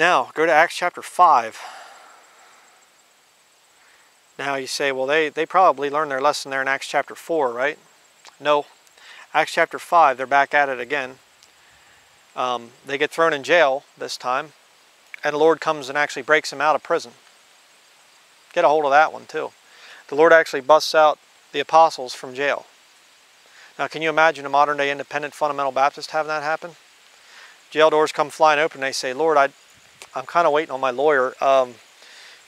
Now, go to Acts chapter 5. Now you say, well, they probably learned their lesson there in Acts chapter 4, right? No. Acts chapter 5, they're back at it again. They get thrown in jail this time, and the Lord comes and actually breaks them out of prison. Get a hold of that one too. The Lord actually busts out the apostles from jail. Now, can you imagine a modern day independent fundamental Baptist having that happen? Jail doors come flying open and they say, Lord, I'm kind of waiting on my lawyer, you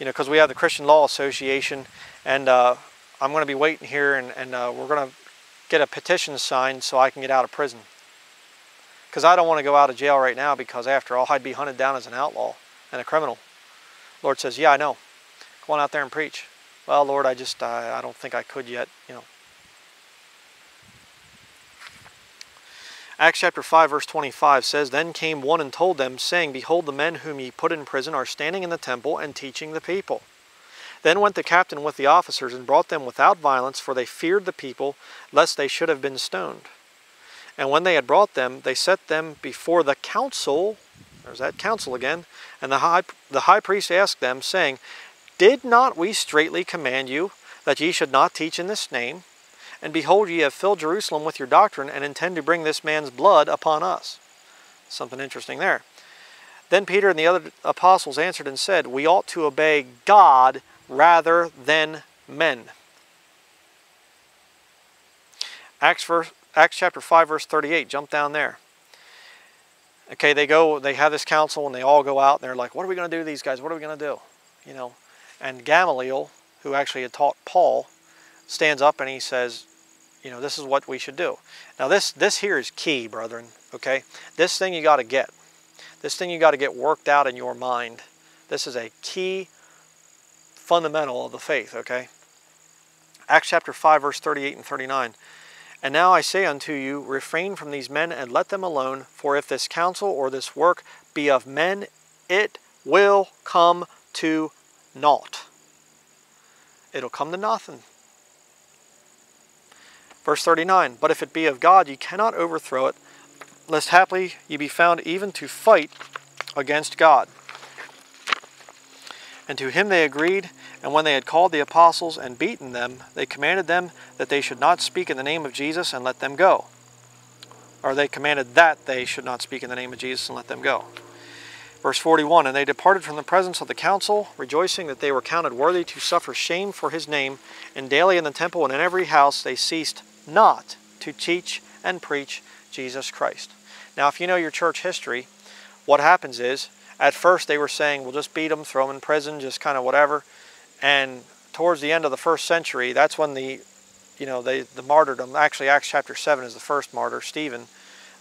know, because we have the Christian Law Association, and I'm going to be waiting here, and we're going to get a petition signed so I can get out of prison. Because I don't want to go out of jail right now, because after all, I'd be hunted down as an outlaw and a criminal. Lord says, yeah, I know. Go on out there and preach. Well, Lord, I just, I don't think I could yet, you know. Acts chapter 5, verse 25 says, Then came one and told them, saying, Behold, the men whom ye put in prison are standing in the temple and teaching the people. Then went the captain with the officers and brought them without violence, for they feared the people, lest they should have been stoned. And when they had brought them, they set them before the council. There's that council again. And the high priest asked them, saying, Did not we straitly command you that ye should not teach in this name? And behold, ye have filled Jerusalem with your doctrine, and intend to bring this man's blood upon us. Something interesting there. Then Peter and the other apostles answered and said, We ought to obey God rather than men. Acts chapter 5, verse 38. Jump down there. Okay, they have this council, and they all go out, and they're like, what are we going to do to these guys? What are we going to do? You know, and Gamaliel, who actually had taught Paul, stands up and he says, you know, this is what we should do. Now this here is key, brethren, okay? This thing you got to get. This thing you got to get worked out in your mind. This is a key fundamental of the faith, okay? Acts chapter 5, verse 38 and 39. And now I say unto you, refrain from these men and let them alone, for if this counsel or this work be of men, it will come to naught. It'll come to nothing. Verse 39, But if it be of God, ye cannot overthrow it, lest haply ye be found even to fight against God. And to him they agreed, and when they had called the apostles and beaten them, they commanded them that they should not speak in the name of Jesus and let them go. Or they commanded that they should not speak in the name of Jesus and let them go. Verse 41, And they departed from the presence of the council, rejoicing that they were counted worthy to suffer shame for his name. And daily in the temple and in every house they ceased not to teach and preach Jesus Christ. Now, if you know your church history, what happens is, at first they were saying, we'll just beat them, throw them in prison, just kind of whatever. And towards the end of the first century, that's when the martyrdom, actually Acts chapter 7 is the first martyr, Stephen.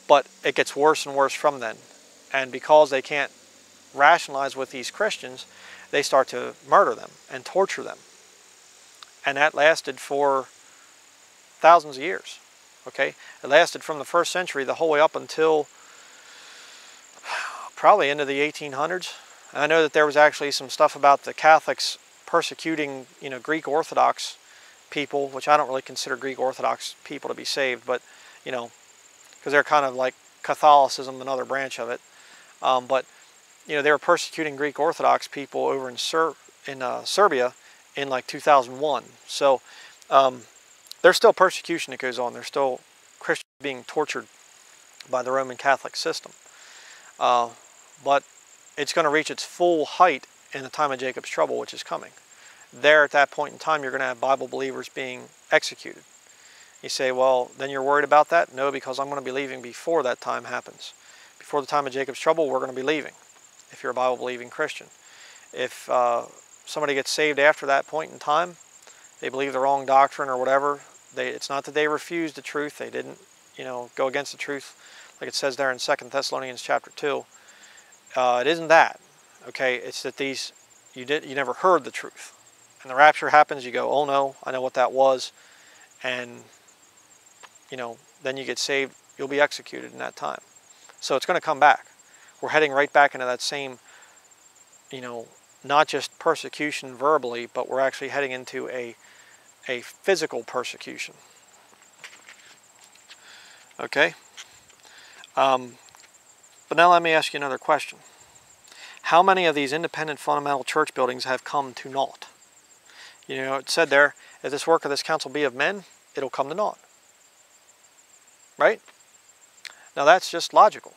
But it gets worse and worse from then. And because they can't rationalize with these Christians, they start to murder them and torture them. And that lasted for thousands of years. Okay? It lasted from the first century the whole way up until probably into the 1800s. And I know that there was actually some stuff about the Catholics persecuting, you know, Greek Orthodox people, which I don't really consider Greek Orthodox people to be saved, but, you know, because they're kind of like Catholicism, another branch of it. But you know, they were persecuting Greek Orthodox people over in Serbia in like 2001. So there's still persecution that goes on. There's still Christians being tortured by the Roman Catholic system. But it's going to reach its full height in the time of Jacob's trouble, which is coming. There at that point in time, you're going to have Bible believers being executed. You say, well, then you're worried about that? No, because I'm going to be leaving before that time happens. Before the time of Jacob's trouble, we're going to be leaving. If you're a Bible-believing Christian. If somebody gets saved after that point in time, they believe the wrong doctrine or whatever, it's not that they refused the truth, they didn't, you know, go against the truth, like it says there in 2 Thessalonians chapter 2. It isn't that, okay? It's that you never heard the truth. And the rapture happens, you go, oh no, I know what that was. And, you know, then you get saved, you'll be executed in that time. So it's going to come back. We're heading right back into that same, you know, not just persecution verbally, but we're actually heading into a physical persecution. Okay? But now let me ask you another question. How many of these independent fundamental church buildings have come to naught? You know, it said there, if this work of this council be of men, it'll come to naught. Right? Now that's just logical.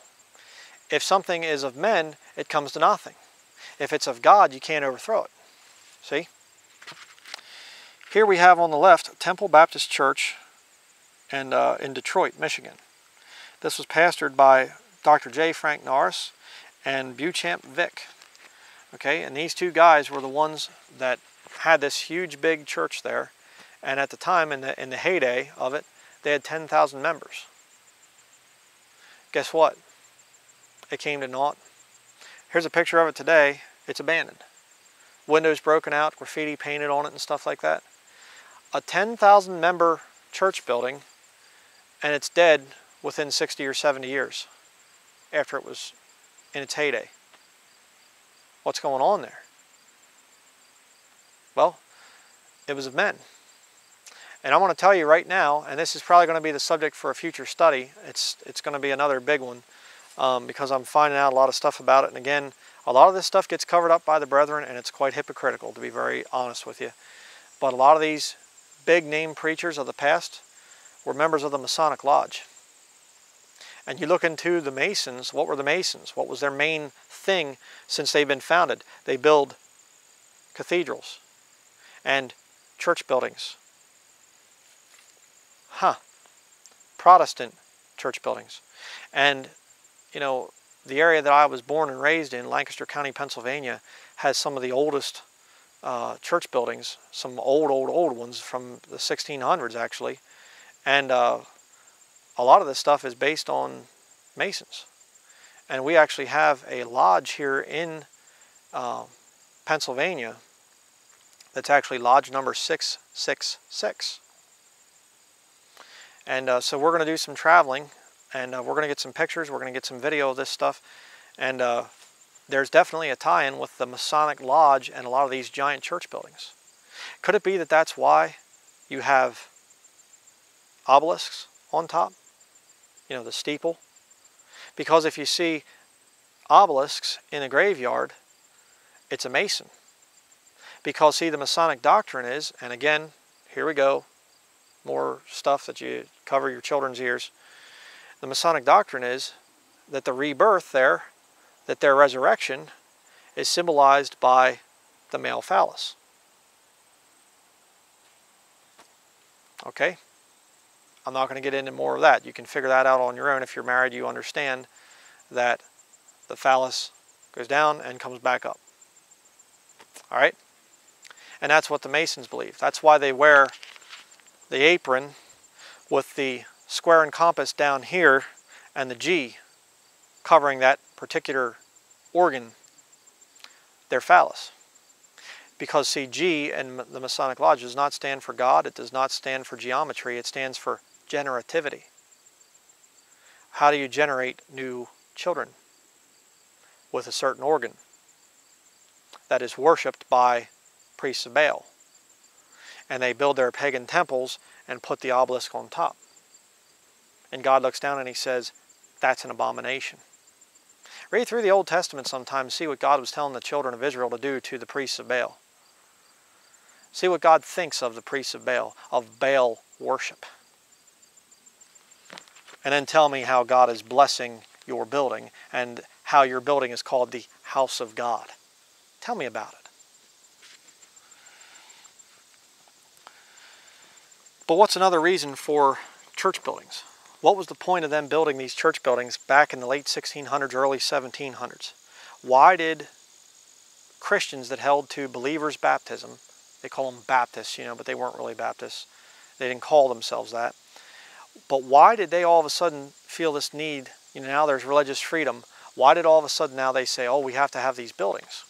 If something is of men, it comes to nothing. If it's of God, you can't overthrow it. See? Here we have on the left, Temple Baptist Church and, in Detroit, Michigan. This was pastored by Dr. J. Frank Norris and Beauchamp Vick. Okay, and these two guys were the ones that had this huge big church there, and at the time, in the heyday of it, they had 10,000 members. Guess what? It came to naught. Here's a picture of it today. It's abandoned. Windows broken out, graffiti painted on it and stuff like that. A 10,000 member church building, and it's dead within 60 or 70 years after it was in its heyday. What's going on there? Well, it was of men. And I want to tell you right now, and this is probably going to be the subject for a future study. It's going to be another big one, because I'm finding out a lot of stuff about it. And again, a lot of this stuff gets covered up by the brethren, and it's quite hypocritical, to be very honest with you. But a lot of these big name preachers of the past were members of the Masonic Lodge. And you look into the Masons. What were the Masons? What was their main thing since they've been founded? They build cathedrals and church buildings. Protestant church buildings. And, you know, the area that I was born and raised in, Lancaster County, Pennsylvania, has some of the oldest church buildings, some old ones from the 1600s, actually. And a lot of this stuff is based on Masons. And we actually have a lodge here in Pennsylvania that's actually Lodge Number 666. And so we're going to do some traveling, and we're going to get some pictures, we're going to get some video of this stuff, and there's definitely a tie-in with the Masonic Lodge and a lot of these giant church buildings. Could it be that that's why you have obelisks on top? You know, the steeple? Because if you see obelisks in a graveyard, it's a Mason. Because, see, the Masonic doctrine is, and again, here we go, more stuff that you cover your children's ears. The Masonic doctrine is that the rebirth there, that their resurrection, is symbolized by the male phallus. Okay? I'm not going to get into more of that. You can figure that out on your own. If you're married, you understand that the phallus goes down and comes back up. All right? And that's what the Masons believe. That's why they wear the apron with the square and compass down here and the G covering that particular organ, their phallus. Because see, G in the Masonic Lodge does not stand for God, it does not stand for geometry, it stands for generativity. How do you generate new children? With a certain organ that is worshipped by priests of Baal. And they build their pagan temples and put the obelisk on top. And God looks down and he says, that's an abomination. Read through the Old Testament sometimes, see what God was telling the children of Israel to do to the priests of Baal. See what God thinks of the priests of Baal worship. And then tell me how God is blessing your building and how your building is called the house of God. Tell me about it. But what's another reason for church buildings? What was the point of them building these church buildings back in the late 1600s, early 1700s? Why did Christians that held to believers' baptism, they call them Baptists, you know, but they weren't really Baptists. They didn't call themselves that. But why did they all of a sudden feel this need, you know, now there's religious freedom. Why did all of a sudden now they say, oh, we have to have these buildings?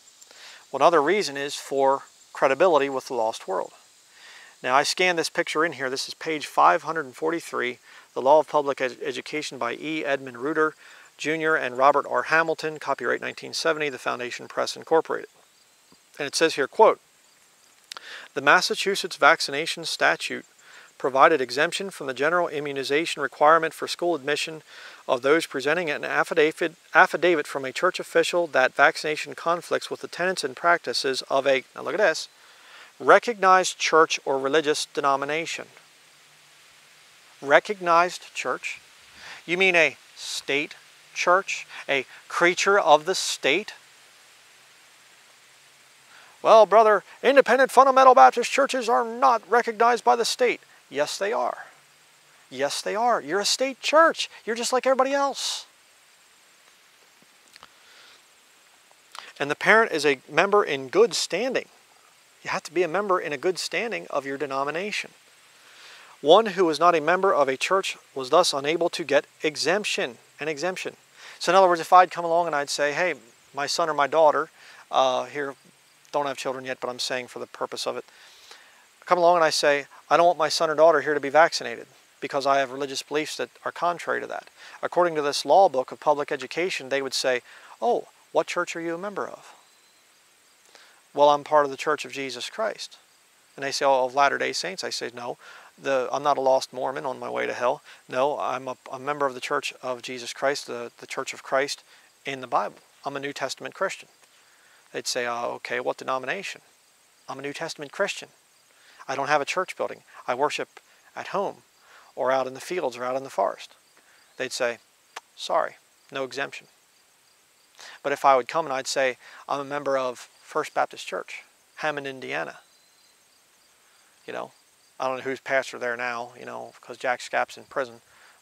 Well, another reason is for credibility with the lost world. Now, I scanned this picture in here. This is page 543, The Law of Public Education by E. Edmund Ruder Jr. and Robert R. Hamilton, copyright 1970, The Foundation Press, Incorporated. And it says here, quote, the Massachusetts Vaccination Statute provided exemption from the general immunization requirement for school admission of those presenting an affidavit from a church official that vaccination conflicts with the tenets and practices of a, now look at this, recognized church or religious denomination. Recognized church? You mean a state church? A creature of the state? Well, brother, independent fundamental Baptist churches are not recognized by the state. Yes, they are. Yes, they are. You're a state church. You're just like everybody else. And the parent is a member in good standing. You have to be a member in a good standing of your denomination. One who was not a member of a church was thus unable to get exemption. An exemption. So in other words, if I'd come along and I'd say, hey, my son or my daughter, here, don't have children yet, but I'm saying for the purpose of it. I come along and I say, I don't want my son or daughter here to be vaccinated because I have religious beliefs that are contrary to that. According to this law book of public education, they would say, oh, what church are you a member of? Well, I'm part of the Church of Jesus Christ. And they say, oh, of Latter-day Saints. I say, no, I'm not a lost Mormon on my way to hell. No, I'm a member of the Church of Jesus Christ, the Church of Christ in the Bible. I'm a New Testament Christian. They'd say, oh, okay, what denomination? I'm a New Testament Christian. I don't have a church building. I worship at home or out in the fields or out in the forest. They'd say, sorry, no exemption. But if I would come and I'd say, I'm a member of First Baptist Church, Hammond, Indiana. You know, I don't know who's pastor there now, you know, because Jack Scapp's in prison,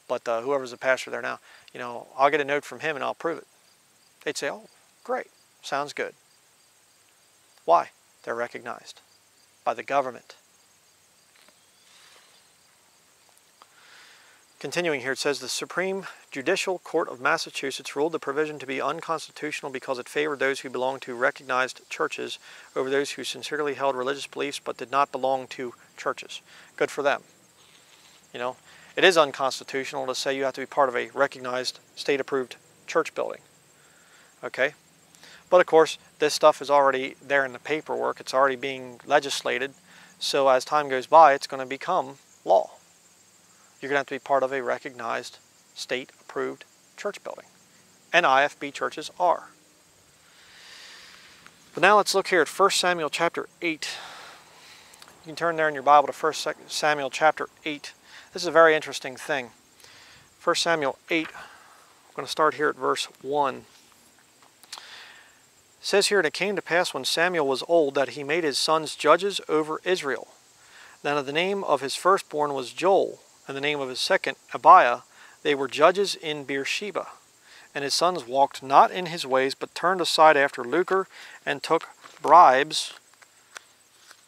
but whoever's the pastor there now, you know, I'll get a note from him and I'll prove it. They'd say, oh, great, sounds good. Why? They're recognized by the government. Continuing here, it says, the Supreme Judicial Court of Massachusetts ruled the provision to be unconstitutional because it favored those who belonged to recognized churches over those who sincerely held religious beliefs but did not belong to churches. Good for them. You know, it is unconstitutional to say you have to be part of a recognized, state-approved church building. Okay? But of course, this stuff is already there in the paperwork. It's already being legislated. So as time goes by, it's going to become law. You're going to have to be part of a recognized state-approved church building. And IFB churches are. But now let's look here at 1 Samuel chapter 8. You can turn there in your Bible to 1 Samuel chapter 8. This is a very interesting thing. 1 Samuel 8. I'm going to start here at verse 1. It says here, and it came to pass when Samuel was old that he made his sons judges over Israel. Now the name of his firstborn was Joel, and the name of his second, Abiah. They were judges in Beersheba. And his sons walked not in his ways, but turned aside after lucre, and took bribes,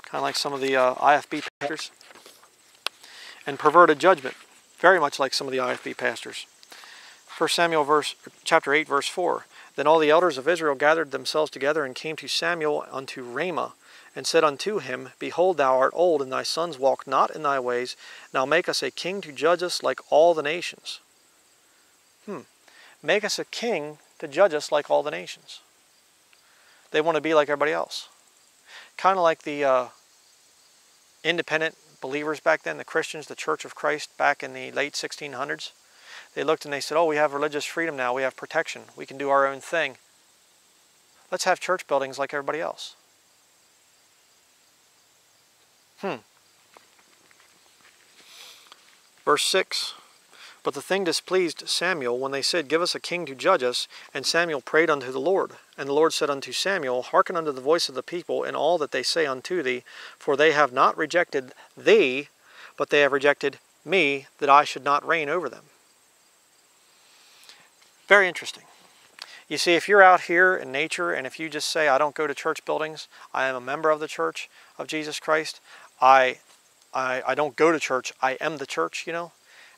kind of like some of the IFB pastors, and perverted judgment, very much like some of the IFB pastors. 1 Samuel chapter 8, verse 4. Then all the elders of Israel gathered themselves together and came to Samuel unto Ramah, and said unto him, Behold, thou art old, and thy sons walk not in thy ways. Now make us a king to judge us like all the nations. Make us a king to judge us like all the nations. They want to be like everybody else. Kind of like the independent believers back then, the Christians, the Church of Christ back in the late 1600s. They looked and they said, oh, we have religious freedom now. We have protection. We can do our own thing. Let's have church buildings like everybody else. Verse 6. But the thing displeased Samuel when they said, Give us a king to judge us. And Samuel prayed unto the Lord. And the Lord said unto Samuel, Hearken unto the voice of the people and all that they say unto thee, for they have not rejected thee, but they have rejected me, that I should not reign over them. Very interesting. You see, if you're out here in nature and if you just say, I don't go to church buildings, I am a member of the Church of Jesus Christ, I don't go to church, I am the church, you know,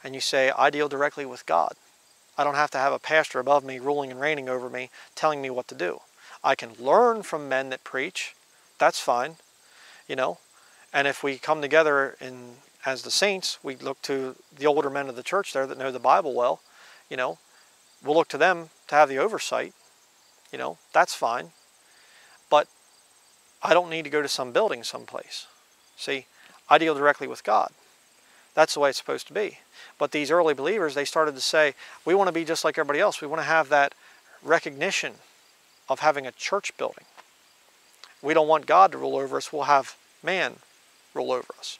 and you say, I deal directly with God. I don't have to have a pastor above me ruling and reigning over me, telling me what to do. I can learn from men that preach, that's fine, you know, and if we come together as the saints, we look to the older men of the church there that know the Bible well, you know, we'll look to them to have the oversight, you know, that's fine. But I don't need to go to some building someplace. See, I deal directly with God. That's the way it's supposed to be. But these early believers, they started to say, we want to be just like everybody else. We want to have that recognition of having a church building. We don't want God to rule over us. We'll have man rule over us.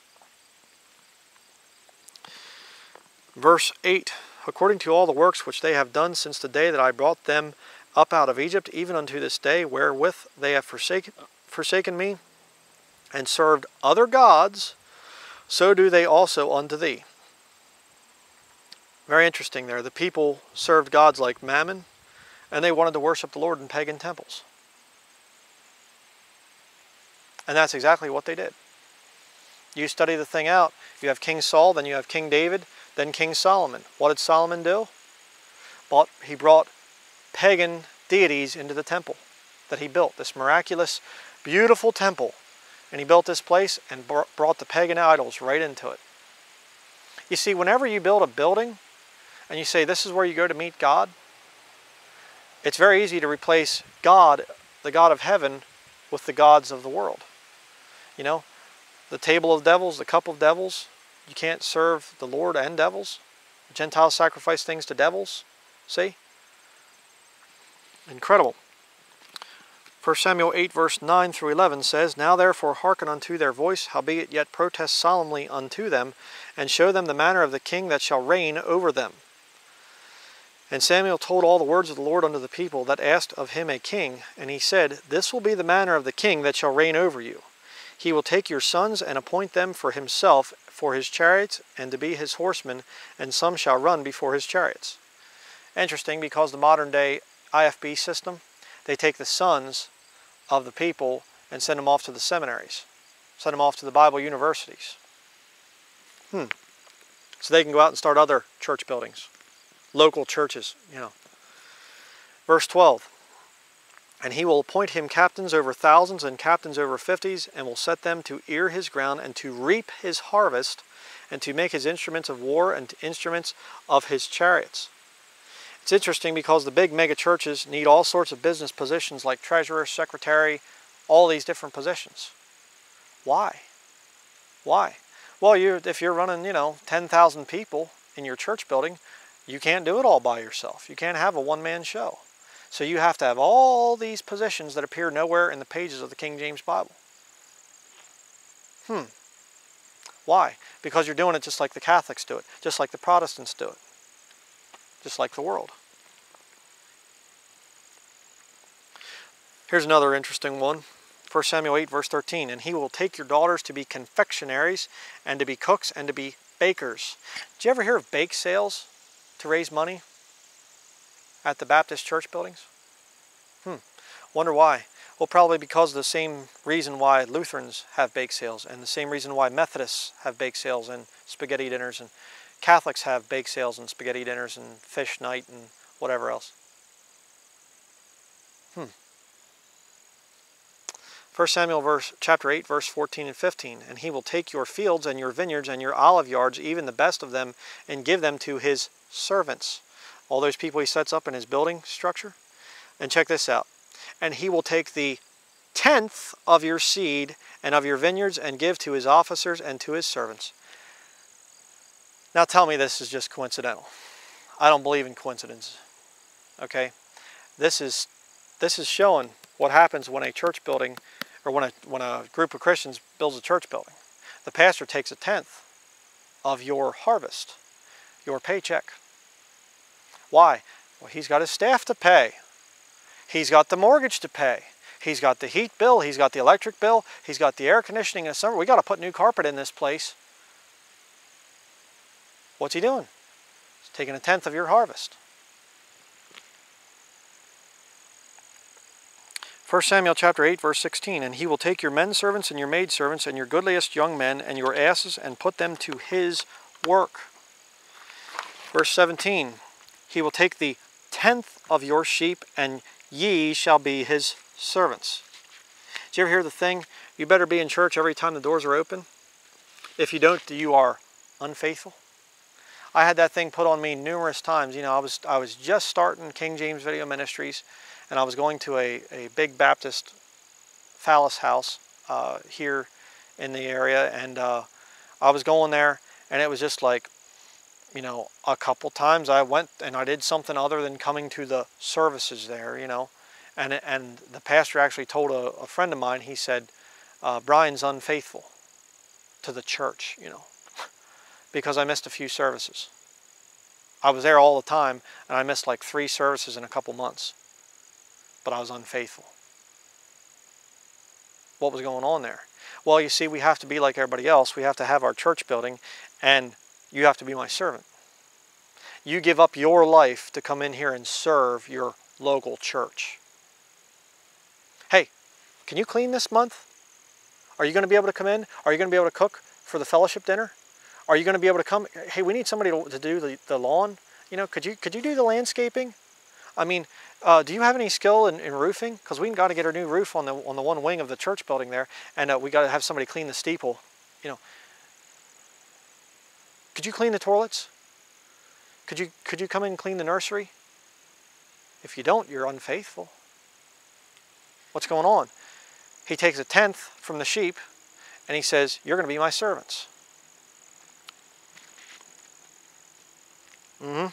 Verse 8, according to all the works which they have done since the day that I brought them up out of Egypt, even unto this day, wherewith they have forsaken me, and served other gods, so do they also unto thee. Very interesting there. The people served gods like Mammon, and they wanted to worship the Lord in pagan temples. And that's exactly what they did. You study the thing out. You have King Saul, then you have King David, then King Solomon. What did Solomon do? But he brought pagan deities into the temple that he built, this miraculous, beautiful temple. And he built this place and brought the pagan idols right into it. You see, whenever you build a building and you say, this is where you go to meet God, it's very easy to replace God, the God of heaven, with the gods of the world. You know, the table of devils, the cup of devils. You can't serve the Lord and devils. The Gentiles sacrifice things to devils. See? Incredible. 1 Samuel 8, verse 9 through 11 says, Now therefore hearken unto their voice, howbeit yet protest solemnly unto them, and show them the manner of the king that shall reign over them. And Samuel told all the words of the Lord unto the people that asked of him a king, and he said, This will be the manner of the king that shall reign over you. He will take your sons and appoint them for himself, for his chariots, and to be his horsemen, and some shall run before his chariots. Interesting, because the modern day IFB system, they take the sons of the people and send them off to the seminaries, send them off to the Bible universities. So they can go out and start other church buildings, local churches, you know. Verse 12. And he will appoint him captains over thousands and captains over 50s, and will set them to ear his ground and to reap his harvest, and to make his instruments of war and instruments of his chariots. It's interesting because the big mega churches need all sorts of business positions like treasurer, secretary, all these different positions. Why? Why? Well, if you're running, you know, 10,000 people in your church building, you can't do it all by yourself. You can't have a one-man show. So you have to have all these positions that appear nowhere in the pages of the King James Bible. Why? Because you're doing it just like the Catholics do it, just like the Protestants do it, just like the world. Here's another interesting one. 1 Samuel 8, verse 13. And he will take your daughters to be confectionaries, and to be cooks, and to be bakers. Did you ever hear of bake sales to raise money at the Baptist church buildings? Wonder why. Well, probably because of the same reason why Lutherans have bake sales, and the same reason why Methodists have bake sales and spaghetti dinners, and Catholics have bake sales and spaghetti dinners and fish night and whatever else. 1 Samuel chapter 8, verse 14 and 15. And he will take your fields and your vineyards and your olive yards, even the best of them, and give them to his servants. All those people he sets up in his building structure. And check this out. And he will take the 10th of your seed and of your vineyards and give to his officers and to his servants. Now tell me this is just coincidental. I don't believe in coincidence. Okay? This is showing what happens when a church building, or when a group of Christians builds a church building. The pastor takes a 10th of your harvest, your paycheck. Why? Well, he's got his staff to pay. He's got the mortgage to pay. He's got the heat bill. He's got the electric bill. He's got the air conditioning in the summer. We got to put new carpet in this place. What's he doing? He's taking a 10th of your harvest. 1 Samuel chapter 8, verse 16. And he will take your men servants and your maid servants and your goodliest young men and your asses and put them to his work. Verse 17. He will take the 10th of your sheep, and ye shall be his servants. Did you ever hear the thing? You better be in church every time the doors are open. If you don't, you are unfaithful. I had that thing put on me numerous times. You know, I was just starting King James Video Ministries, and I was going to a big Baptist phallus house here in the area, and I was going there, And it was just like, you know, a couple times I went and I did something other than coming to the services there, you know. And the pastor actually told a friend of mine, he said, Brian's unfaithful to the church, you know, because I missed a few services. I was there all the time, and I missed like 3 services in a couple months. But I was unfaithful. What was going on there? Well, you see, we have to be like everybody else. We have to have our church building, and you have to be my servant. You give up your life to come in here and serve your local church. Hey, can you clean this month? Are you going to be able to come in? Are you going to be able to cook for the fellowship dinner? Are you going to be able to come? Hey, we need somebody to do the lawn. You know, could you do the landscaping? I mean, do you have any skill in roofing? Because we've got to get our new roof on the one wing of the church building there, and we got to have somebody clean the steeple. You know, could you clean the toilets? Could you come in and clean the nursery? If you don't, you're unfaithful. What's going on? He takes a tenth from the sheep, and he says, "You're going to be my servants." Mm-hmm.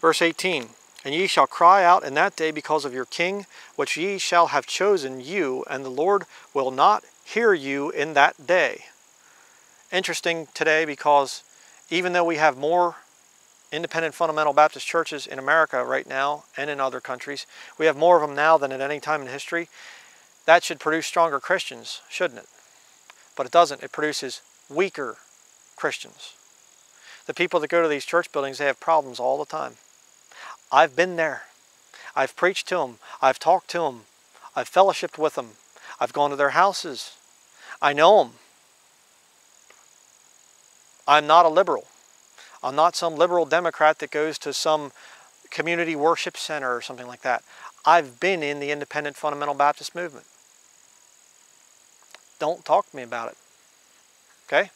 Verse 18, "And ye shall cry out in that day because of your king, which ye shall have chosen you, and the Lord will not hear you in that day." Interesting today, because even though we have more independent fundamental Baptist churches in America right now and in other countries, we have more of them now than at any time in history. That should produce stronger Christians, shouldn't it? But it doesn't. It produces weaker Christians. The people that go to these church buildings, they have problems all the time. I've been there. I've preached to them. I've talked to them. I've fellowshiped with them. I've gone to their houses. I know them. I'm not a liberal. I'm not some liberal Democrat that goes to some community worship center or something like that. I've been in the independent fundamental Baptist movement. Don't talk to me about it. Okay?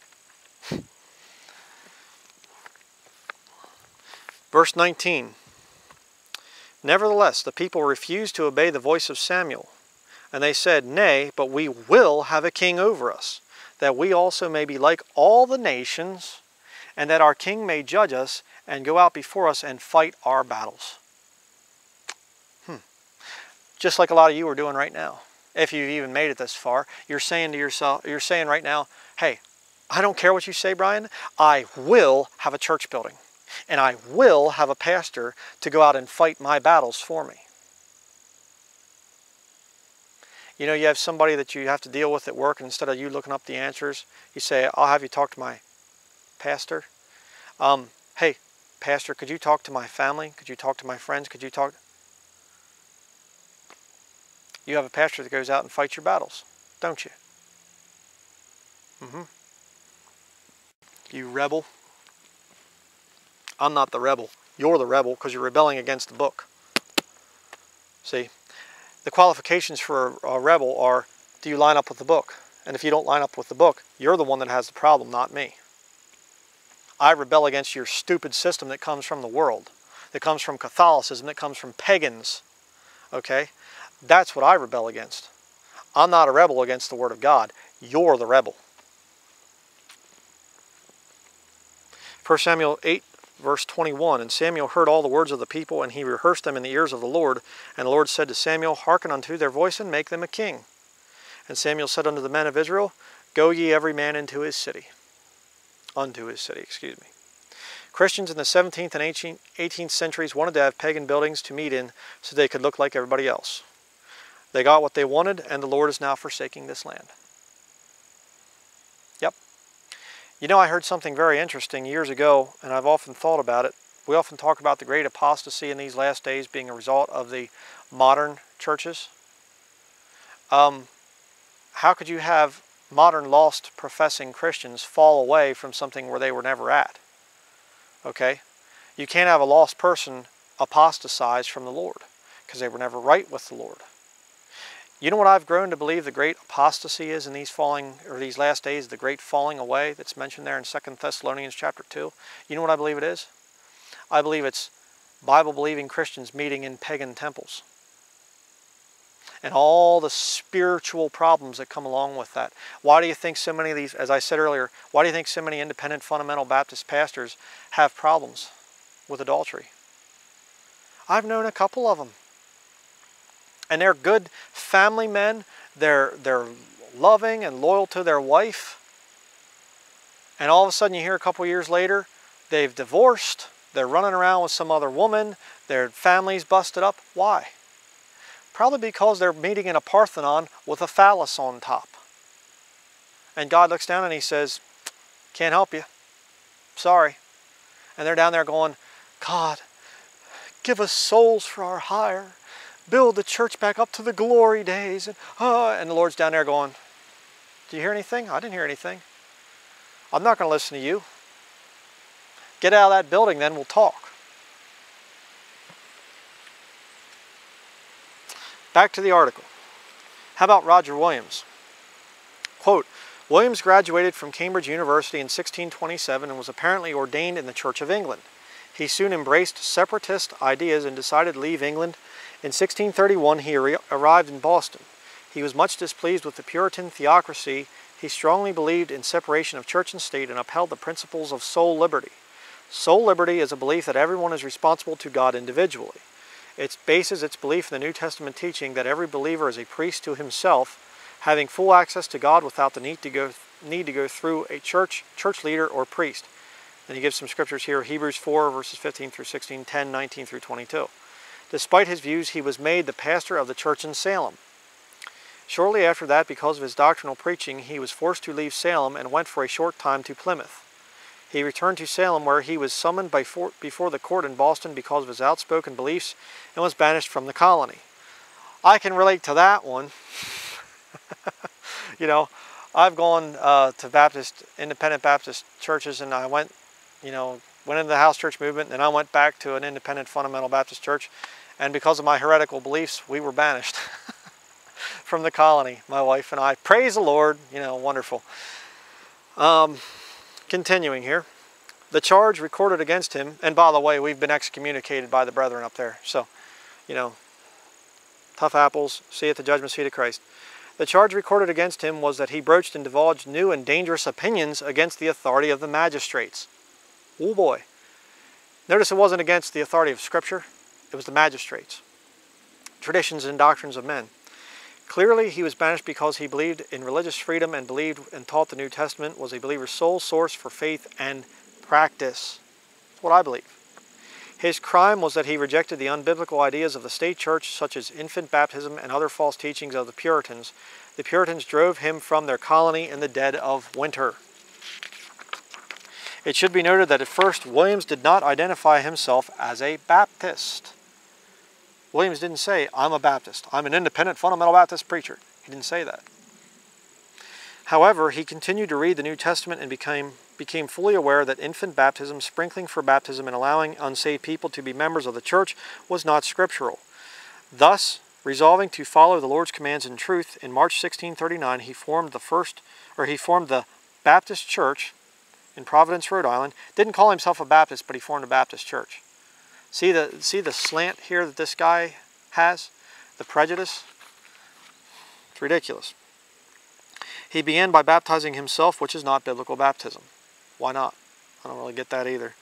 Verse 19, "Nevertheless, the people refused to obey the voice of Samuel. And they said, Nay, but we will have a king over us, that we also may be like all the nations, and that our king may judge us, and go out before us and fight our battles." Just like a lot of you are doing right now. If you've even made it this far, you're saying to yourself, you're saying right now, "Hey, I don't care what you say, Brian. I will have a church building. And I will have a pastor to go out and fight my battles for me." You know, you have somebody that you have to deal with at work, and instead of you looking up the answers, you say, "I'll have you talk to my pastor. Hey, pastor, could you talk to my family? Could you talk to my friends? Could you talk?" You have a pastor that goes out and fights your battles, don't you? Mm-hmm. You rebel. I'm not the rebel. You're the rebel because you're rebelling against the book. See, the qualifications for a rebel are, do you line up with the book? And if you don't line up with the book, you're the one that has the problem, not me. I rebel against your stupid system that comes from the world, that comes from Catholicism, that comes from pagans. Okay? That's what I rebel against. I'm not a rebel against the Word of God. You're the rebel. 1 Samuel 8. Verse 21, "And Samuel heard all the words of the people, and he rehearsed them in the ears of the Lord. And the Lord said to Samuel, Hearken unto their voice, and make them a king. And Samuel said unto the men of Israel, Go ye every man into his city." Unto his city, excuse me. Christians in the 17th and 18th centuries wanted to have pagan buildings to meet in so they could look like everybody else. They got what they wanted, and the Lord is now forsaking this land. You know, I heard something very interesting years ago, and I've often thought about it. We often talk about the great apostasy in these last days being a result of the modern churches. How could you have modern lost professing Christians fall away from something where they were never at? Okay? You can't have a lost person apostatize from the Lord because they were never right with the Lord. You know what I've grown to believe the great apostasy is in these last days, the great falling away that's mentioned there in 2 Thessalonians chapter 2? You know what I believe it is? I believe it's Bible-believing Christians meeting in pagan temples and all the spiritual problems that come along with that. Why do you think so many of these, as I said earlier, why do you think so many independent fundamental Baptist pastors have problems with adultery? I've known a couple of them. And they're good family men. They're loving and loyal to their wife. And all of a sudden you hear a couple years later, they've divorced, they're running around with some other woman, their family's busted up. Why? Probably because they're meeting in a Parthenon with a phallus on top. And God looks down and he says, can't help you. Sorry. And they're down there going, God, give us souls for our hire. Build the church back up to the glory days. And the Lord's down there going, do you hear anything? I didn't hear anything. I'm not going to listen to you. Get out of that building, then we'll talk. Back to the article. How about Roger Williams? Quote, Williams graduated from Cambridge University in 1627 and was apparently ordained in the Church of England. He soon embraced separatist ideas and decided to leave England. In 1631, he arrived in Boston. He was much displeased with the Puritan theocracy. He strongly believed in separation of church and state and upheld the principles of soul liberty. Soul liberty is a belief that everyone is responsible to God individually. It bases its belief in the New Testament teaching that every believer is a priest to himself, having full access to God without the need to go through a church leader, or priest. And he gives some scriptures here, Hebrews 4, verses 15 through 16, 10, 19 through 22. Despite his views, he was made the pastor of the church in Salem. Shortly after that, because of his doctrinal preaching, he was forced to leave Salem and went for a short time to Plymouth. He returned to Salem, where he was summoned before the court in Boston because of his outspoken beliefs, and was banished from the colony. I can relate to that one. You know, I've gone to independent Baptist churches, and I went into the house church movement, and then I went back to an independent fundamental Baptist church, and because of my heretical beliefs, we were banished from the colony, my wife and I. Praise the Lord, you know, wonderful. Continuing here, the charge recorded against him, and by the way, we've been excommunicated by the brethren up there, so, you know, tough apples, see at the judgment seat of Christ. The charge recorded against him was that he broached and divulged new and dangerous opinions against the authority of the magistrates. Oh boy. Notice it wasn't against the authority of Scripture, it was the magistrates, traditions and doctrines of men. Clearly, he was banished because he believed in religious freedom and believed and taught the New Testament was a believer's sole source for faith and practice. That's what I believe. His crime was that he rejected the unbiblical ideas of the state church, such as infant baptism and other false teachings of the Puritans. The Puritans drove him from their colony in the dead of winter. It should be noted that at first, Williams did not identify himself as a Baptist. Williams didn't say, I'm a Baptist. I'm an independent fundamental Baptist preacher. He didn't say that. However, he continued to read the New Testament and became fully aware that infant baptism, sprinkling for baptism, and allowing unsaved people to be members of the church was not scriptural. Thus, resolving to follow the Lord's commands in truth, in March 1639, he formed the Baptist Church in Providence, Rhode Island. Didn't call himself a Baptist, but he formed a Baptist church. See the slant here that this guy has? The prejudice? It's ridiculous. He began by baptizing himself, which is not biblical baptism. Why not? I don't really get that either.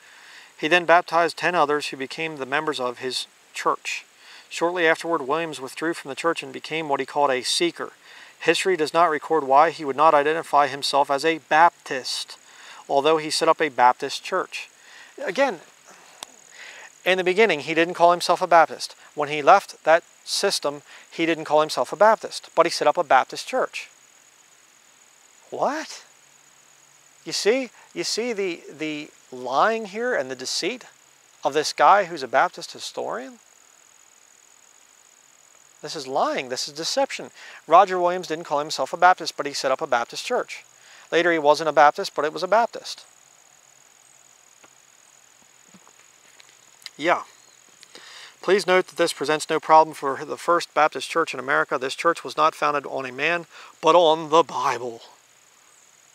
He then baptized 10 others who became the members of his church. Shortly afterward, Williams withdrew from the church and became what he called a seeker. History does not record why he would not identify himself as a Baptist, although he set up a Baptist church. Again, in the beginning, he didn't call himself a Baptist. When he left that system, he didn't call himself a Baptist, but he set up a Baptist church. What? You see the lying here and the deceit of this guy who's a Baptist historian? This is lying. This is deception. Roger Williams didn't call himself a Baptist, but he set up a Baptist church. Later, he wasn't a Baptist, but it was a Baptist. Yeah. Please note that this presents no problem for the First Baptist Church in America. This church was not founded on a man, but on the Bible.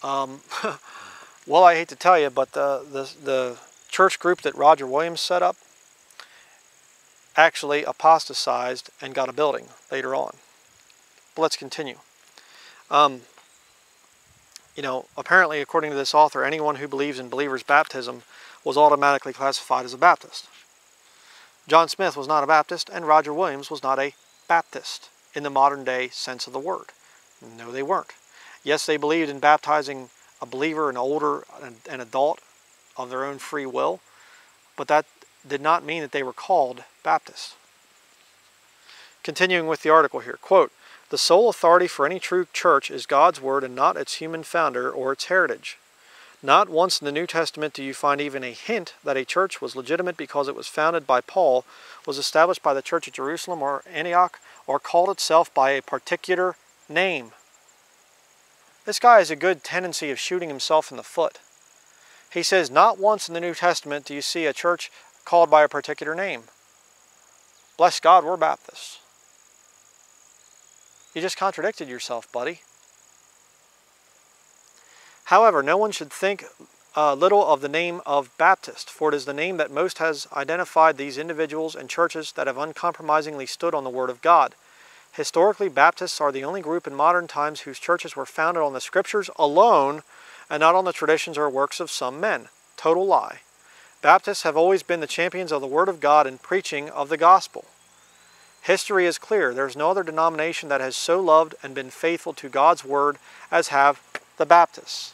Well, I hate to tell you, but the church group that Roger Williams set up actually apostatized and got a building later on. But let's continue. You know, apparently, according to this author, anyone who believes in believers' baptism was automatically classified as a Baptist. John Smith was not a Baptist, and Roger Williams was not a Baptist in the modern-day sense of the word. No, they weren't. Yes, they believed in baptizing a believer, an adult, of their own free will, but that did not mean that they were called Baptists. Continuing with the article here, quote, "The sole authority for any true church is God's word and not its human founder or its heritage. Not once in the New Testament do you find even a hint that a church was legitimate because it was founded by Paul, was established by the church at Jerusalem or Antioch, or called itself by a particular name." This guy has a good tendency of shooting himself in the foot. He says, not once in the New Testament do you see a church called by a particular name. Bless God, we're Baptists. You just contradicted yourself, buddy. However, no one should think little of the name of Baptist, for it is the name that most has identified these individuals and churches that have uncompromisingly stood on the Word of God. Historically, Baptists are the only group in modern times whose churches were founded on the Scriptures alone and not on the traditions or works of some men. Total lie. Baptists have always been the champions of the Word of God and preaching of the Gospel. History is clear. There is no other denomination that has so loved and been faithful to God's Word as have the Baptists.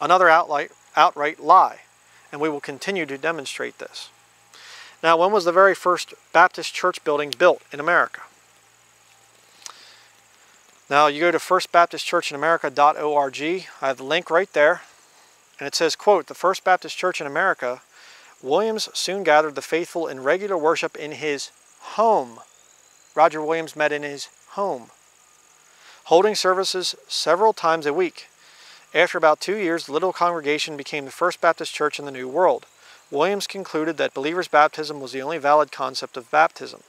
Another outright lie, and we will continue to demonstrate this. Now, when was the very first Baptist church building built in America? Now, you go to firstbaptistchurchinamerica.org. I have the link right there. And it says, quote, "The First Baptist Church in America, Williams soon gathered the faithful in regular worship in his home." Roger Williams met in his home, holding services several times a week. After about 2 years, the little congregation became the First Baptist Church in the New World. Williams concluded that believers' baptism was the only valid concept of baptism.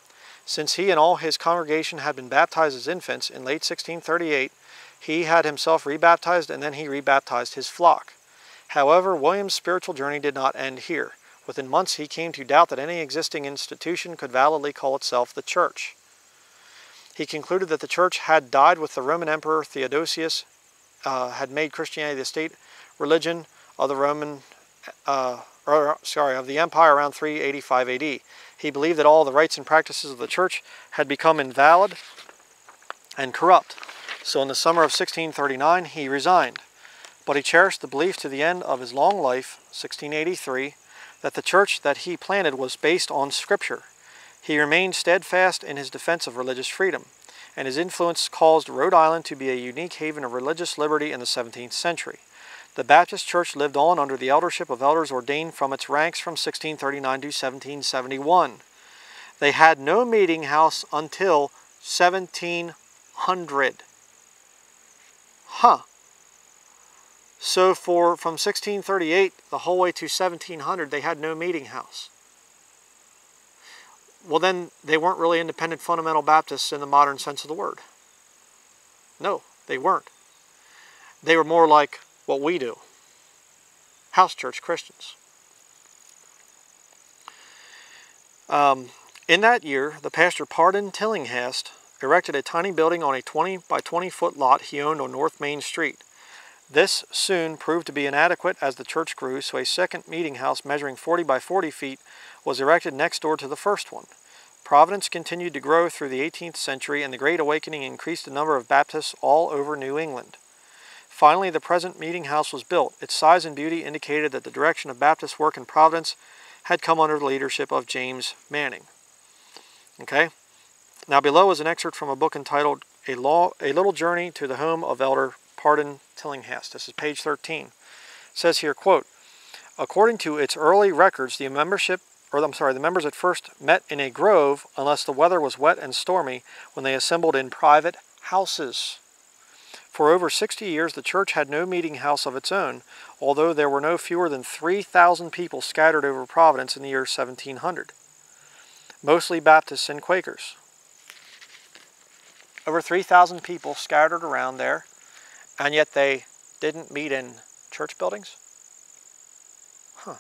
Since he and all his congregation had been baptized as infants in late 1638, he had himself rebaptized, and then he rebaptized his flock. However, Williams' spiritual journey did not end here. Within months, he came to doubt that any existing institution could validly call itself the church. He concluded that the church had died with the Roman Emperor Theodosius, had made Christianity the state religion of the empire around 385 AD. He believed that all the rites and practices of the church had become invalid and corrupt. So in the summer of 1639, he resigned. But he cherished the belief to the end of his long life, 1683, that the church that he planted was based on Scripture. He remained steadfast in his defense of religious freedom, and his influence caused Rhode Island to be a unique haven of religious liberty in the 17th century. The Baptist Church lived on under the eldership of elders ordained from its ranks from 1639 to 1771. They had no meeting house until 1700. Huh. So from 1638 the whole way to 1700, they had no meeting house. Well, then they weren't really independent fundamental Baptists in the modern sense of the word. No, they weren't. They were more like what we do, house church Christians. In that year, the pastor Pardon Tillinghast erected a tiny building on a 20 by 20 foot lot he owned on North Main Street. This soon proved to be inadequate as the church grew, so a second meeting house measuring 40 by 40 feet was erected next door to the first one. Providence continued to grow through the 18th century, and the Great Awakening increased the number of Baptists all over New England. Finally, the present meeting house was built. Its size and beauty indicated that the direction of Baptist work in Providence had come under the leadership of James Manning. Okay? Now below is an excerpt from a book entitled A Little Journey to the Home of Elder Pardon Tillinghast. This is page 13. It says here, quote, "According to its early records, the members at first met in a grove unless the weather was wet and stormy, when they assembled in private houses. For over 60 years, the church had no meeting house of its own, although there were no fewer than 3,000 people scattered over Providence in the year 1700, mostly Baptists and Quakers." Over 3,000 people scattered around there, and yet they didn't meet in church buildings? Huh.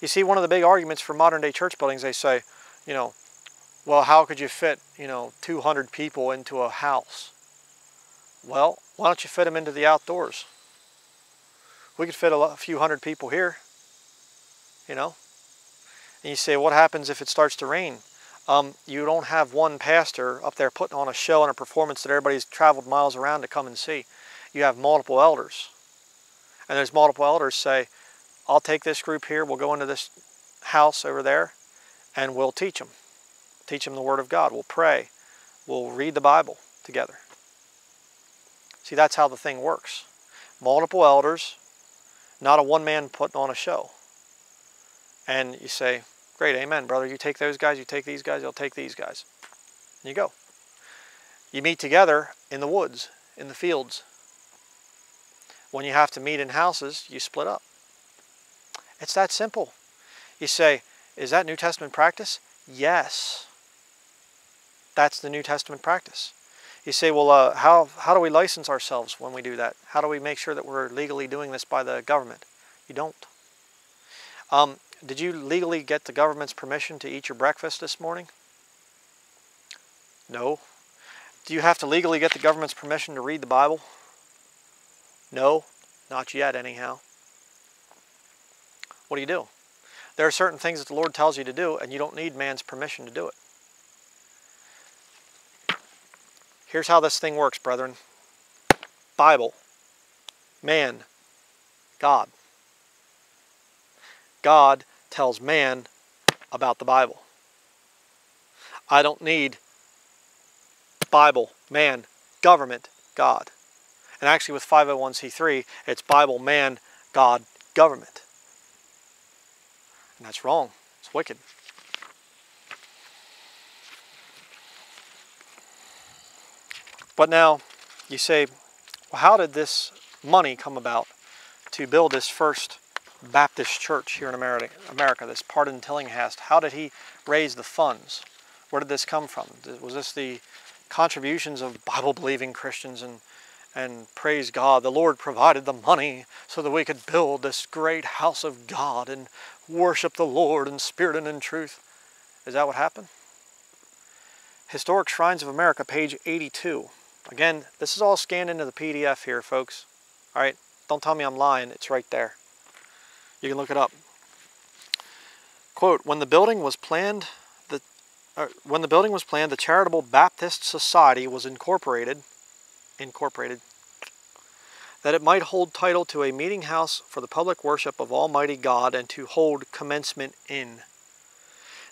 You see, one of the big arguments for modern-day church buildings, they say, you know, Well, how could you fit, 200 people into a house? Well, why don't you fit them into the outdoors? We could fit a few hundred people here, And you say, what happens if it starts to rain? You don't have one pastor up there putting on a show and a performance that everybody's traveled miles around to come and see. You have multiple elders. And there's multiple elders say, I'll take this group here, we'll go into this house over there, and we'll teach them. Teach them the Word of God. We'll pray. We'll read the Bible together. See, that's how the thing works. Multiple elders, not a one man putting on a show. And you say, great, amen, brother. You take those guys, you take these guys, I'll take these guys. And you go. You meet together in the woods, in the fields. When you have to meet in houses, you split up. It's that simple. You say, is that New Testament practice? Yes. That's the New Testament practice. You say, well, how do we license ourselves when we do that? How do we make sure that we're legally doing this by the government? You don't. Did you legally get the government's permission to eat your breakfast this morning? No. Do you have to legally get the government's permission to read the Bible? No, not yet anyhow. What do? There are certain things that the Lord tells you to do, and you don't need man's permission to do it. Here's how this thing works, brethren. Bible, man, God. God tells man about the Bible. I don't need Bible, man, government, God. And actually with 501c3, it's Bible, man, God, government. And that's wrong. It's wicked. But now, you say, well, how did this money come about to build this First Baptist Church here in America, this Pardon Tillinghast? How did he raise the funds? Where did this come from? Was this the contributions of Bible-believing Christians? And praise God, the Lord provided the money so that we could build this great house of God and worship the Lord in spirit and in truth. Is that what happened? Historic Shrines of America, page 82. Again, this is all scanned into the PDF here, folks. All right, don't tell me I'm lying. It's right there. You can look it up. Quote, when the building was planned, the Charitable Baptist Society was incorporated, that it might hold title to a meeting house for the public worship of Almighty God and to hold commencement in.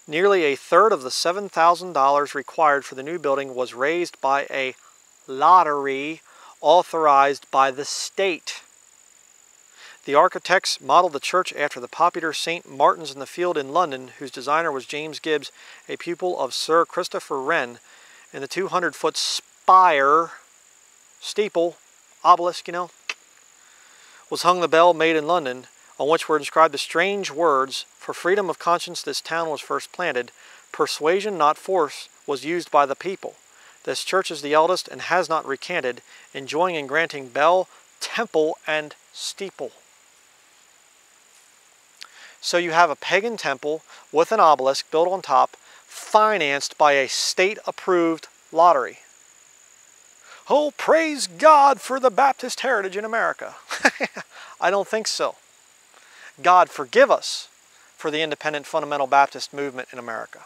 Nearly a third of the $7,000 required for the new building was raised by a lottery authorized by the state. The architects modeled the church after the popular St. Martin's in the Field in London, whose designer was James Gibbs, a pupil of Sir Christopher Wren, and the 200-foot spire, steeple, obelisk, was hung the bell made in London, on which were inscribed the strange words, "For freedom of conscience this town was first planted. Persuasion, not force, was used by the people. This church is the eldest and has not recanted, enjoying and granting bell, temple, and steeple." So you have a pagan temple with an obelisk built on top, financed by a state-approved lottery. Oh, praise God for the Baptist heritage in America. I don't think so. God forgive us for the independent fundamental Baptist movement in America.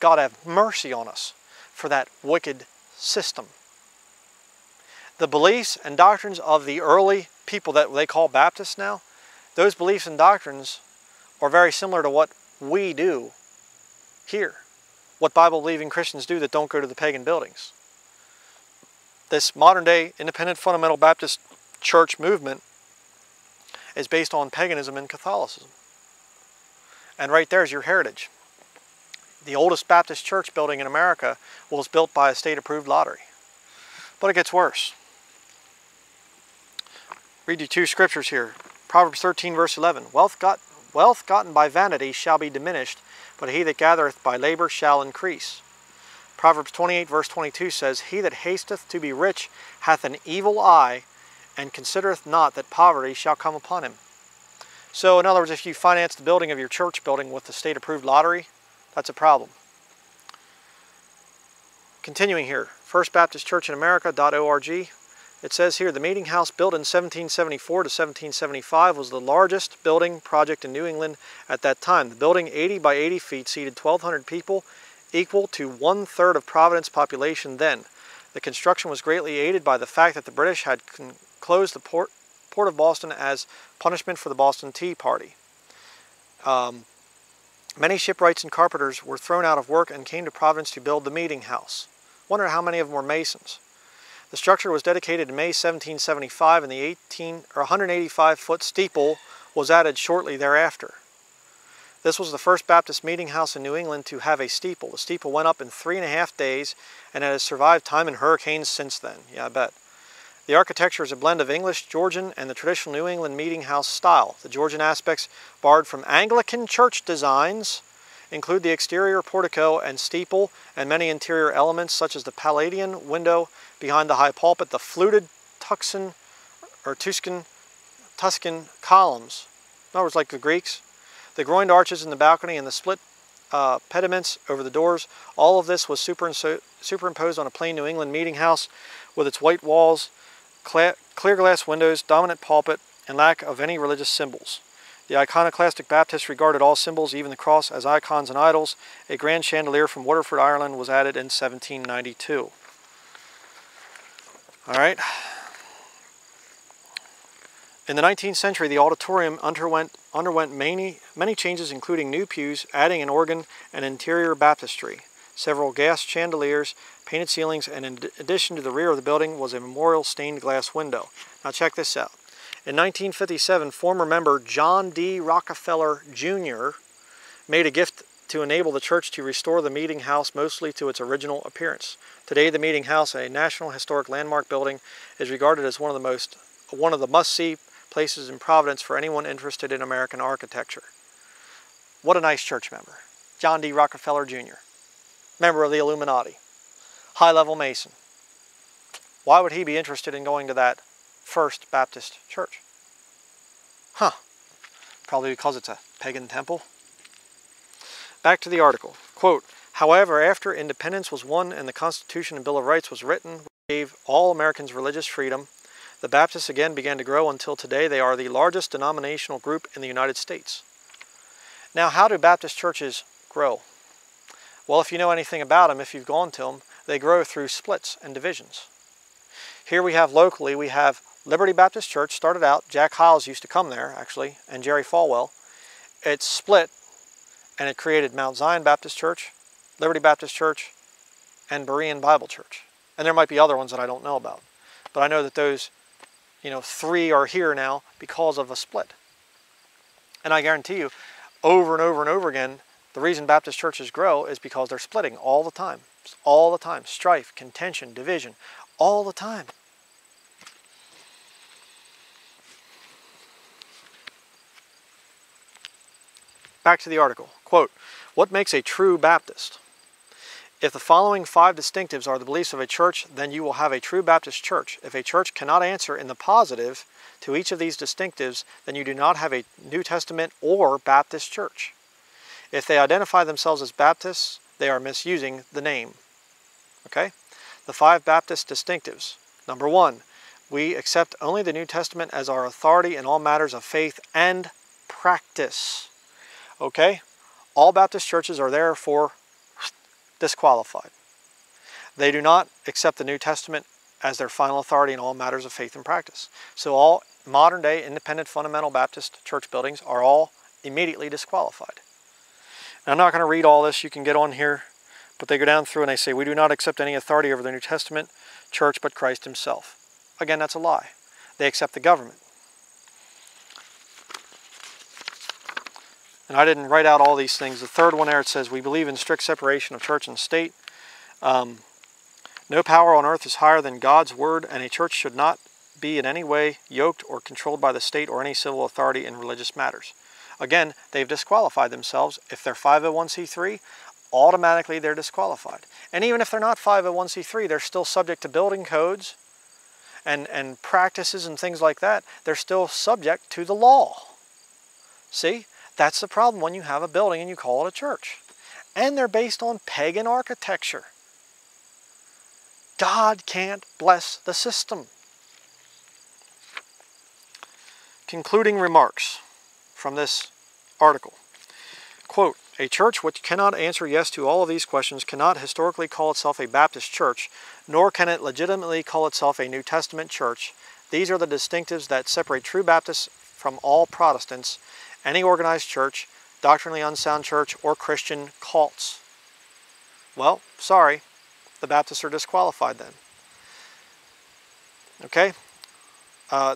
God have mercy on us for that wicked system. The beliefs and doctrines of the early people that they call Baptists now, those beliefs and doctrines are very similar to what we do here, what Bible-believing Christians do that don't go to the pagan buildings. This modern-day independent fundamental Baptist church movement is based on paganism and Catholicism. And right there's your heritage. The oldest Baptist church building in America was built by a state-approved lottery. But it gets worse. Read you two scriptures here. Proverbs 13, verse 11. Wealth gotten by vanity shall be diminished, but he that gathereth by labor shall increase. Proverbs 28, verse 22 says, "He that hasteth to be rich hath an evil eye, and considereth not that poverty shall come upon him." So in other words, if you finance the building of your church building with the state-approved lottery, that's a problem. Continuing here, firstbaptistchurchinamerica.org. It says here, the meeting house built in 1774 to 1775 was the largest building project in New England at that time. The building, 80 by 80 feet, seated 1,200 people, equal to 1/3 of Providence's population then. The construction was greatly aided by the fact that the British had closed the port of Boston as punishment for the Boston Tea Party. Many shipwrights and carpenters were thrown out of work and came to Providence to build the meeting house. Wonder how many of them were Masons. The structure was dedicated in May 1775 and the 185-foot steeple was added shortly thereafter. This was the first Baptist meeting house in New England to have a steeple. The steeple went up in 3.5 days and it has survived time and hurricanes since then. Yeah, I bet. The architecture is a blend of English, Georgian, and the traditional New England meeting house style. The Georgian aspects, borrowed from Anglican church designs, include the exterior portico and steeple and many interior elements such as the Palladian window behind the high pulpit, the fluted Tuscan columns, in other words like the Greeks, the groined arches in the balcony and the split pediments over the doors. All of this was superimposed on a plain New England meeting house with its white walls, clear glass windows, dominant pulpit, and lack of any religious symbols. The iconoclastic Baptists regarded all symbols, even the cross, as icons and idols. A grand chandelier from Waterford, Ireland was added in 1792. All right. In the 19th century, the auditorium underwent many changes, including new pews, adding an organ, and interior baptistry. Several gas chandeliers, painted ceilings, and in addition to the rear of the building was a memorial stained glass window. Now check this out. In 1957, former member John D. Rockefeller Jr. made a gift to enable the church to restore the meeting house mostly to its original appearance. Today, the meeting house, a National Historic Landmark building, is regarded as one of the must-see places in Providence for anyone interested in American architecture. What a nice church member. John D. Rockefeller Jr., member of the Illuminati, high-level Mason. Why would he be interested in going to that First Baptist Church? Huh. Probably because it's a pagan temple. Back to the article. Quote, however, after independence was won and the Constitution and Bill of Rights was written, which gave all Americans religious freedom, the Baptists again began to grow until today they are the largest denominational group in the United States. Now, how do Baptist churches grow? Well, if you know anything about them, if you've gone to them, they grow through splits and divisions. Here we have locally, we have Liberty Baptist Church, started out, Jack Hiles used to come there, actually, and Jerry Falwell. It split, and it created Mount Zion Baptist Church, Liberty Baptist Church, and Berean Bible Church. And there might be other ones that I don't know about. But I know that those, you know, three are here now because of a split. And I guarantee you, over and over and over again, the reason Baptist churches grow is because they're splitting all the time. All the time. Strife, contention, division. All the time. Back to the article. Quote, what makes a true Baptist? If the following 5 distinctives are the beliefs of a church, then you will have a true Baptist church. If a church cannot answer in the positive to each of these distinctives, then you do not have a New Testament or Baptist church. If they identify themselves as Baptists, they are misusing the name. Okay? The 5 Baptist distinctives. Number 1, we accept only the New Testament as our authority in all matters of faith and practice. Okay? All Baptist churches are therefore disqualified. They do not accept the New Testament as their final authority in all matters of faith and practice. So all modern day independent fundamental Baptist church buildings are all immediately disqualified. Now, I'm not going to read all this. You can get on here. But they go down through and they say, we do not accept any authority over the New Testament church but Christ himself. Again, that's a lie. They accept the government. And I didn't write out all these things. The third one there, it says, we believe in strict separation of church and state. No power on earth is higher than God's word, and a church should not be in any way yoked or controlled by the state or any civil authority in religious matters. Again, they've disqualified themselves. If they're 501c3, automatically they're disqualified. And even if they're not 501c3, they're still subject to building codes and practices and things like that. They're still subject to the law. See, that's the problem when you have a building and you call it a church. And they're based on pagan architecture. God can't bless the system. Concluding remarks from this article. Quote, a church which cannot answer yes to all of these questions cannot historically call itself a Baptist church, nor can it legitimately call itself a New Testament church. These are the distinctives that separate true Baptists from all Protestants, any organized church, doctrinally unsound church, or Christian cults. Well, sorry, the Baptists are disqualified then. Okay?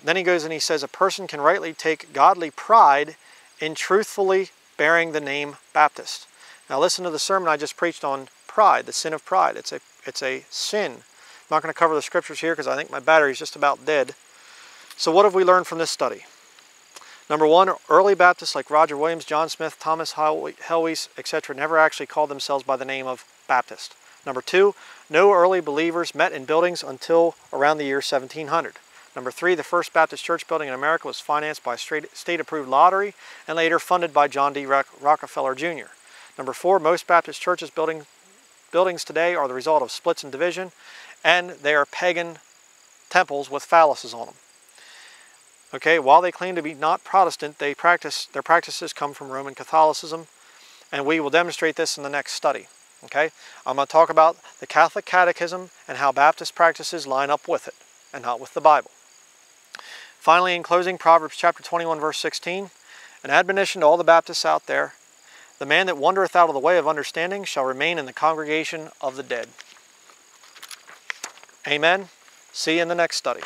Then he goes and he says, a person can rightly take godly pride in truthfully bearing the name Baptist. Now listen to the sermon I just preached on pride, the sin of pride. It's a sin. I'm not going to cover the scriptures here because I think my battery is just about dead. So what have we learned from this study? Number one, early Baptists like Roger Williams, John Smith, Thomas Helwys, etc. never actually called themselves by the name of Baptist. Number two, no early believers met in buildings until around the year 1700. Number three, the First Baptist Church building in America was financed by state-approved lottery and later funded by John D. Rockefeller Jr. Number four, most Baptist churches buildings today are the result of splits and division, and they are pagan temples with phalluses on them. Okay, while they claim to be not Protestant, their practices come from Roman Catholicism, and we will demonstrate this in the next study. Okay, I'm going to talk about the Catholic Catechism and how Baptist practices line up with it, and not with the Bible. Finally, in closing, Proverbs chapter 21, verse 16, an admonition to all the Baptists out there, the man that wandereth out of the way of understanding shall remain in the congregation of the dead. Amen. See you in the next study.